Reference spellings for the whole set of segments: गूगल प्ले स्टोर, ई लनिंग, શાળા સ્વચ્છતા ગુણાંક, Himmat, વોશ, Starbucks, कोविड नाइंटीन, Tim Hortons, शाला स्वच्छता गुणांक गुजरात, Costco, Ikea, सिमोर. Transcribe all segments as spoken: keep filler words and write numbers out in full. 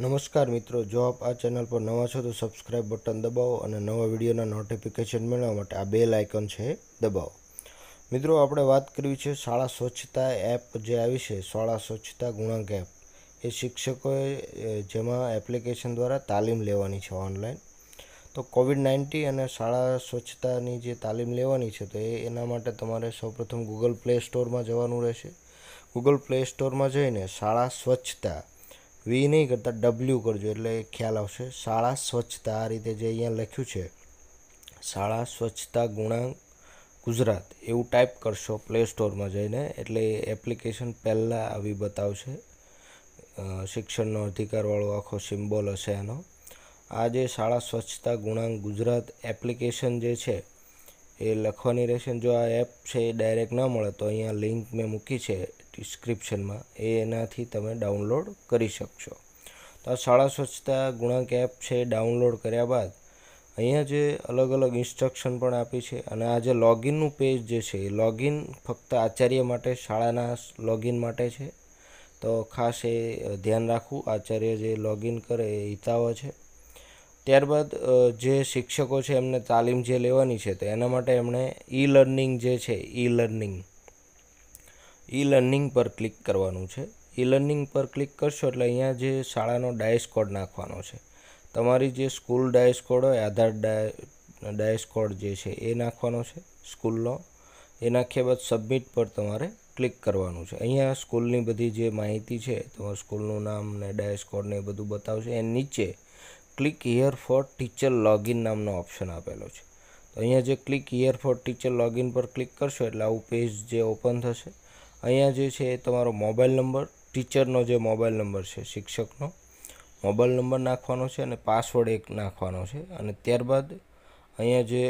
नमस्कार मित्रों, जो आप आ चैनल पर नवा छो तो सब्सक्राइब बटन दबाओ और नवा विडियो नोटिफिकेशन मेळवा माटे आ बेल आइकन है दबाओ। मित्रों, आपणे वात करवी छे शाला स्वच्छता एप जे आवी छे, शाला स्वच्छता गुणांक एप। ए शिक्षकोए जेमां एप्लिकेशन द्वारा तालीम लेवानी छे ऑनलाइन। तो कोविड नाइंटीन अने शाला स्वच्छतानी जे तालीम लेवानी छे तो एना माटे तमारे सौप्रथम गूगल प्ले स्टोर में जवानुं रहेशे। गूगल प्ले स्टोर में जईने शाला स्वच्छता वी नहीं करता डब्ल्यू करजो एटले ख्याल आवशे। शाला स्वच्छता आ रीते जे अहींया लख्युं छे, शाला स्वच्छता गुणांक गुजरात एवं टाइप करशो प्ले स्टोर में जईने एटले एप्लिकेशन पहला आवी बतावशे। शिक्षणनो अधिकारवाळो आखो सिम्बोल हशे एनो। आ जे शाला स्वच्छता गुणांक गुजरात एप्लिकेशन जे छे ए लखवानी रहेशे। जो आ एप छे डायरेक्ट न मळे तो अहींया लिंक में मूकी छे डिस्क्रिप्शन में, एनाथी तमे डाउनलॉड करी शकशो। तो आ शाला स्वच्छता गुणांक एप छे डाउनलॉड कर्या बाद अहींया जे अलग अलग इंस्ट्रक्शन पण आपी छे अने आ जे लॉगिन नुं पेज जे छे, लॉगिन फक्त आचार्य माटे, शाळाना लॉगिन माटे छे। तो खास ए ध्यान राखवुं, आचार्य जे लॉगिन करे ए हितावह छे। त्यारबाद जे शिक्षकों छे एमने तालीम जे लेवानी छे तो एना माटे एमने ई लनिंग जे छे, ई लनिंग ई लनिंग पर क्लिक करवानुं छे। ई लनिंग पर क्लिक करशो एटले अहींया जे शाळानो डायस कोड नाखवानो छे। तमारी जे स्कूल डायस कोड होय आधार डायस कोड जे छे ए नाखवानो छे स्कूलनो। ए नाख्या बाद सबमिट पर तमारे क्लिक करवानुं छे। अहींया स्कूलनी बधी जे माहिती छे, तमारा स्कूलनुं नाम ने डायस कोड ने बधुं बतावशे। ए नीचे click here for teacher login नामनो ऑप्शन आपेलो छे। तो अहींया जे click here for teacher login पर क्लिक करशो एटले आवुं पेज जे ओपन थशे। अहींया जे छे तमारो मोबाइल नंबर, टीचरनो जे मोबाइल नंबर छे शिक्षकनो, मोबाइल नंबर नाखवानो छे अने पासवर्ड एक नाखवानो छे। अने त्यारबाद अहींया जे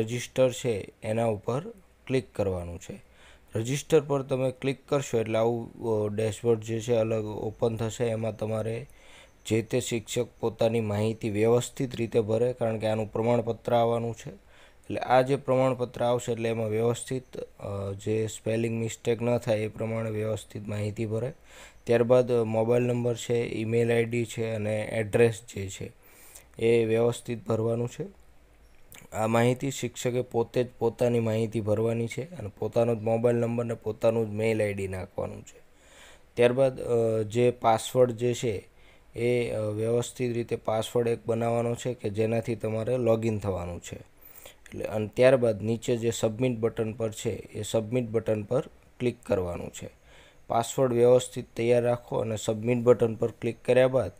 रजिस्टर छे एना उपर क्लिक करवानुं छे। रजिस्टर पर तमे क्लिक करशो एटले आवुं डेशबोर्ड जे छे अलग ओपन थशे। एमां तमारे जेते शिक्षक पोतानी माहिती व्यवस्थित रीते भरे, कारण के आनुं प्रमाणपत्र आववानुं छे। एटले आ जे प्रमाणपत्र आवशे एटले एमां व्यवस्थित जे स्पेलिंग मिस्टेक न थाय ए प्रमाणे व्यवस्थित माहिती भरे। त्यारबाद मोबाइल नंबर छे, ईमेल आईडी छे अने एड्रेस जे छे ए व्यवस्थित भरवानुं छे। आ माहिती शिक्षके पोते ज पोतानी माहिती भरवानी छे अने पोतानो ज मोबाइल नंबर ने पोतानुं ज मेल आईडी नाखवानुं छे। त्यारबाद जे पासवर्ड जे छे ए व्यवस्थित रीते पासवर्ड एक बनाववानो छे के जेनाथी तमारे लॉगिन थवानुं छे। एटले अने त्यारबाद नीचे जे सबमिट बटन पर छे ए सबमिट बटन पर क्लिक करवानुं छे। पासवर्ड व्यवस्थित तैयार राखो अने सबमिट बटन पर क्लिक कर्या बाद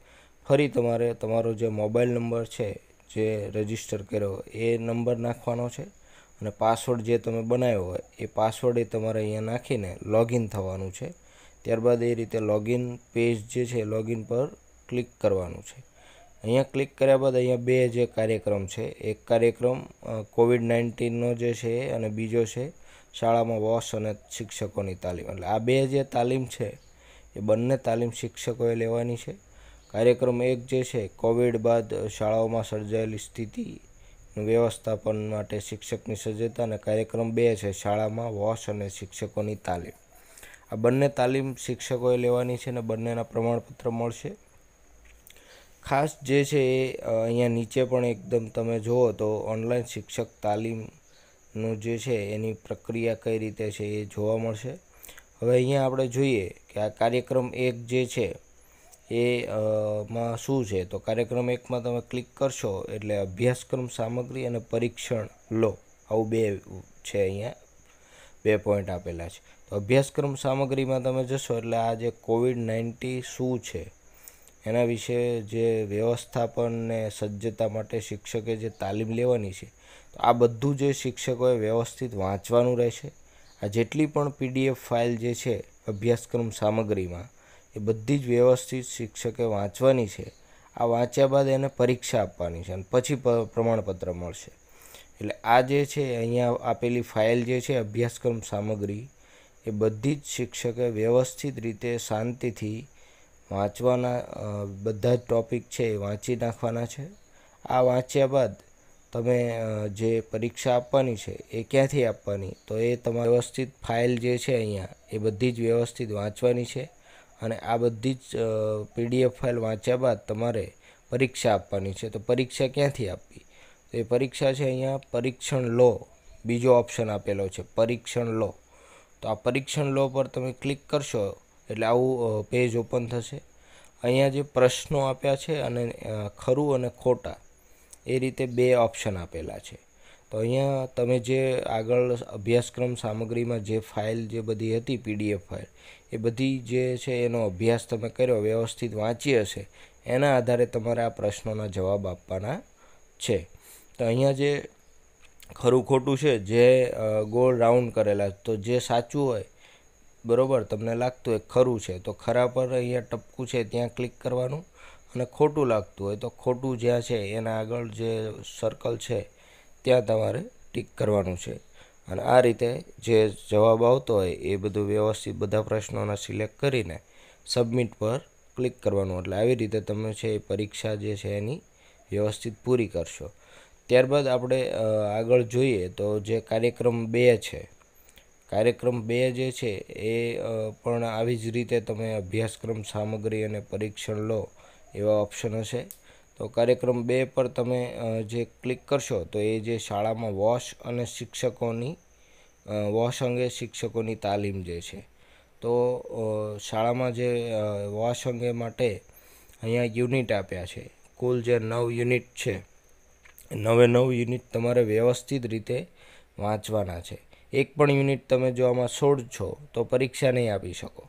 फरी तमारे तमारो जे मोबाइल नंबर छे जे रजिस्टर कर्यो ए नंबर नाखवानो छे अने पासवर्ड जे तमे बनाव्यो होय ए पासवर्ड ए तमारे अहींया नाखीने लॉगिन थवानुं छे। त्यारबाद ए रीते लॉगिन पेज जे छे लॉगिन पर क्लिक करवानुं छे। अहींया क्लिक कर्या बाद अहींया बे जे कार्यक्रम छे, एक कार्यक्रम कोविड नाइंटीन नो जे छे अने बीजो छे शाळामां वॉश अने शिक्षकोनी तालीम। एटले आ बे जे तालीम छे ए बंने तालीम शिक्षकोए लेवानी छे। कार्यक्रम एक जे छे कोविड बाद शाळाओमां सर्जायेली स्थितिनुं व्यवस्थापन माटे शिक्षकनी सज्जता, अने कार्यक्रम बे छे शाळामां वॉश अने शिक्षकोनी तालीम। आ बंने तालीम शिक्षकोए लेवानी छे अने बंनेना प्रमाणपत्र मळशे। खास जे छे अहींया नीचे पण एकदम तमे जोओ तो ऑनलाइन शिक्षक तालीमनुं जे छे एनी प्रक्रिया कई रीते छे ए जोवा मळशे। हवे अहींया आपणे जोईए के आ कार्यक्रम एक जे छे ए मां शुं छे। तो कार्यक्रम एक मां तमे क्लिक करशो एटले अभ्यासक्रम सामग्री अने परीक्षण लो, आव बे छे अहींया बे पॉइंट आपेला छे। तो अभ्यासक्रम सामग्री मां तमे जशो एटले आ जे कोविड नाइंटीन शुं छे एना विषे जे व्यवस्थापन ने सज्जता माटे शिक्षके जे तालीम लेवानी छे तो आ बधुं जे शिक्षकोए व्यवस्थित वाँचवानुं रहेशे। आ जेटली पण पीडीएफ फाइल जे छे अभ्यासक्रम सामग्रीमां ए बधी ज व्यवस्थित शिक्षके वाँचवानी छे। आ वाँच्या बाद एने परीक्षा आपवानी छे अने पछी प्रमाणपत्र मळशे। एटले आ जे छे अहींया आपेली फाइल जे छे अभ्यासक्रम सामग्री ए बधी ज शिक्षके व्यवस्थित रीते शांतिथी वाँचवाना, बधा टॉपिक है वाँची नाखवाना है। आ वाँच्या बाद तमे जे परीक्षा आपवानी छे ए क्यांथी आपवानी तो ए तमारी व्यवस्थित फाइल जे छे अहींया ए बधी ज व्यवस्थित वाँचवानी छे અને આ બધી જ પીડીએફ ફાઇલ વાંચ્યા બાદ તમારે પરીક્ષા આપવાની છે। તો પરીક્ષા ક્યાંથી આપવી? તો એ પરીક્ષા છે અહીંયા પરીક્ષણ લો, બીજો ઓપ્શન આપેલો છે પરીક્ષણ લો। તો આ પરીક્ષણ લો પર તમે ક્લિક કરશો એટલે આવું પેજ ઓપન થશે। અહીંયા જે પ્રશ્નો આપ્યા છે અને ખરું અને ખોટા એ રીતે બે ઓપ્શન આપેલા છે। तो अँ ते जे आग अभ्यासक्रम सामग्री में जो फाइल जो बधी थी पीडीएफ फाइल ए बधी जो अभ्यास तब करो व्यवस्थित वाँची हे एना आधार तमारा आ प्रश्नों जवाब आपवाना है। तो अँ जे खरू खोटू है जे गोल राउंड करेला तो जे साचु हो बराबर तमने लगत हो खरू है तो खरा पर अँ टपकू है त्या क्लिक करवानुं अने खोटू लगत हो तो खोटू ज्यां है एना आगळ जे सर्कल है त्या तमारे टीक करवानुं छे। अने आ रीते जे जवाब आवतो होय ए बधुं व्यवस्थित बधा प्रश्नोने सिलेक्ट करीने सबमिट पर क्लिक करवानुं एटले आवी रीते तमे छे परीक्षा जे छे एनी व्यवस्थित पूरी करशो। त्यारबाद आपणे आगळ जोईए तो जे कार्यक्रम बे छे, कार्यक्रम बे जे छे ए पण आवी ज रीते तमे अभ्यासक्रम सामग्री अने परीक्षण लो एवा ऑप्शन हशे। तो कार्यक्रम बे पर तमे जे क्लिक करशो तो ये जे शाला में वॉश अने शिक्षकोनी वॉश अंगे शिक्षकोनी तालीम जे छे तो शाला में जे वॉश अंगे माटे अहींया यूनिट आप्या छे कुल जे नौ यूनिट छे नवे नौ यूनिट तमारे व्यवस्थित रीते वाँचवाना छे। एक पण यूनिट तमे जो आमां सोळ छो तो परीक्षा नहीं आपी शको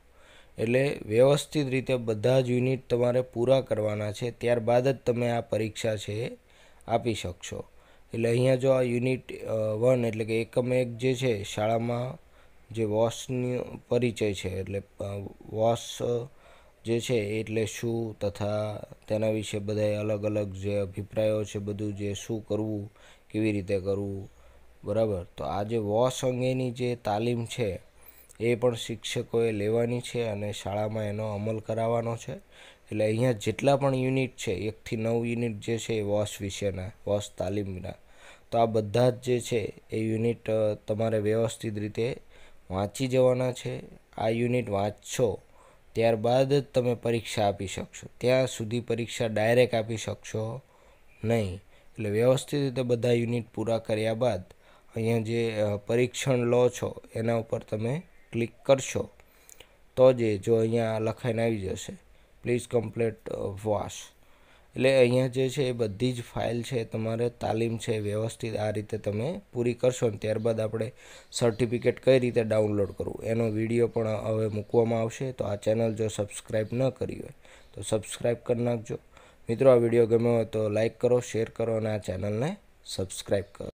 एटले व्यवस्थित रीते बधा ज यूनिट तमारे पूरा करवाना छे त्यारबाद ज तमे आ परीक्षा छे आपी शकशो। एटले अहींया जो आ यूनिट वन एटले के एकम एक जे छे शाळामां जे वॉशनी परिचय छे एटले वॉश जे छे एटले शुं तथा तेना विशे बधाय अलग अलग जे अभिप्रायो छे बधुं जे शुं करवुं केवी रीते करवुं बराबर। तो आ जे वॉश अंगेनी जे तालीम छे ए पण शिक्षकोए लेवानी छे अने शाळामां एनो अमल कराववानो छे। एटले अहींया जेटला पण यूनिट छे एक थी नौ यूनिट जे छे वॉश विशेना वॉश तालीमना तो आ बधा ज जे छे ए यूनिट तमारे व्यवस्थित रीते वाँची जवाना छे। आ यूनिट वाँचशो त्यारबाद ज तमे परीक्षा आपी शकशो, त्यां सुधी परीक्षा डायरेक्ट आपी शकशो नहीं। एटले व्यवस्थित रीते बधा यूनिट पूरा कर्या बाद अहींया जे परीक्षण लो छो एना उपर तमे क्लिक करशो तो जे जो अहींया लखाईने आवी जशे प्लीज कम्प्लीट वॉश एटले अहींया जे छे बधी ज फाइल छे तमारे तालीम छे व्यवस्थित आ रीते तमे पूरी करशो। अने त्यारबाद आपणे सर्टिफिकेट कई रीते डाउनलॉड करवुं एनो विडियो पण हवे मूकवामां आवशे। तो आ चेनल जो सब्सक्राइब न करी होय तो सब्सक्राइब करी नाखजो। मित्रों आ विडियो गम्यो होय तो लाइक करो, शेर करो अने आ चेनलने सब्सक्राइब करो।